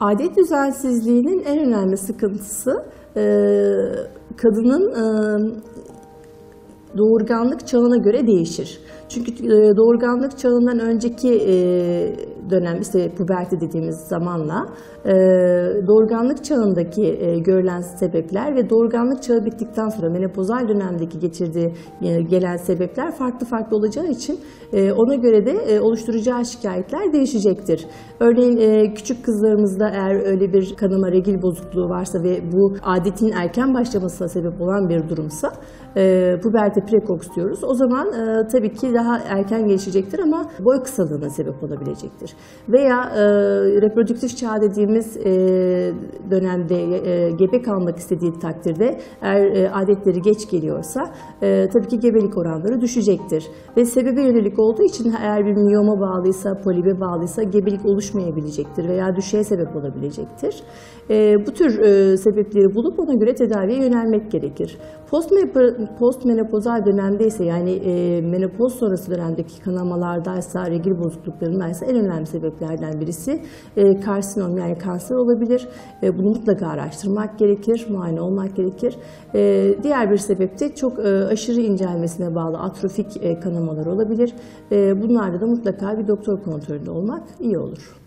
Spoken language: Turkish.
Adet düzensizliğinin en önemli sıkıntısı kadının doğurganlık çağına göre değişir. Çünkü doğurganlık çağından önceki dönem, işte puberti dediğimiz zamanla doğurganlık çağındaki görülen sebepler ve doğurganlık çağı bittikten sonra menopozal dönemdeki getirdiği gelen sebepler farklı farklı olacağı için ona göre de oluşturacağı şikayetler değişecektir. Örneğin küçük kızlarımızda eğer öyle bir kanama regil bozukluğu varsa ve bu adetin erken başlamasına sebep olan bir durumsa puberti prekoks diyoruz. O zaman tabii ki daha erken gelişecektir ama boy kısalığına sebep olabilecektir. Veya reprodüktif çağ dediğimiz dönemde gebe kalmak istediği takdirde eğer adetleri geç geliyorsa tabii ki gebelik oranları düşecektir. Ve sebebe yönelik olduğu için eğer bir miyoma bağlıysa, polibe bağlıysa gebelik oluşmayabilecektir veya düşeye sebep olabilecektir. Bu tür sebepleri bulup ona göre tedaviye yönelmek gerekir. Postmenopozal dönemde ise, yani menopoz sonrası dönemdeki kanamalardaysa, regil bozukluklarındaysa en önemli sebeplerden birisi karsinom, yani kanser olabilir. Bunu mutlaka araştırmak gerekir, muayene olmak gerekir. Diğer bir sebep de çok aşırı incelmesine bağlı atrofik kanamalar olabilir. Bunlarda da mutlaka bir doktor kontrolünde olmak iyi olur.